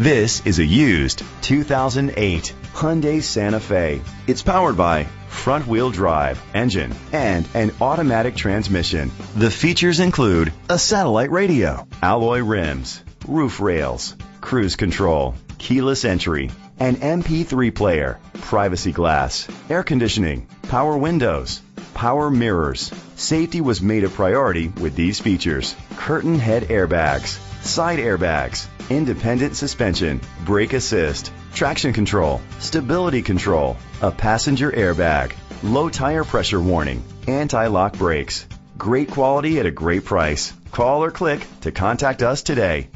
This is a used 2008 Hyundai Santa Fe. It's powered by front-wheel drive engine and an automatic transmission. The features include a satellite radio, alloy rims, roof rails, cruise control, keyless entry, an MP3 player, privacy glass, air conditioning, power windows, power mirrors. Safety was made a priority with these features: curtain head airbags, side airbags, independent suspension, brake assist, traction control, stability control, a passenger airbag, low tire pressure warning, anti-lock brakes. Great quality at a great price. Call or click to contact us today.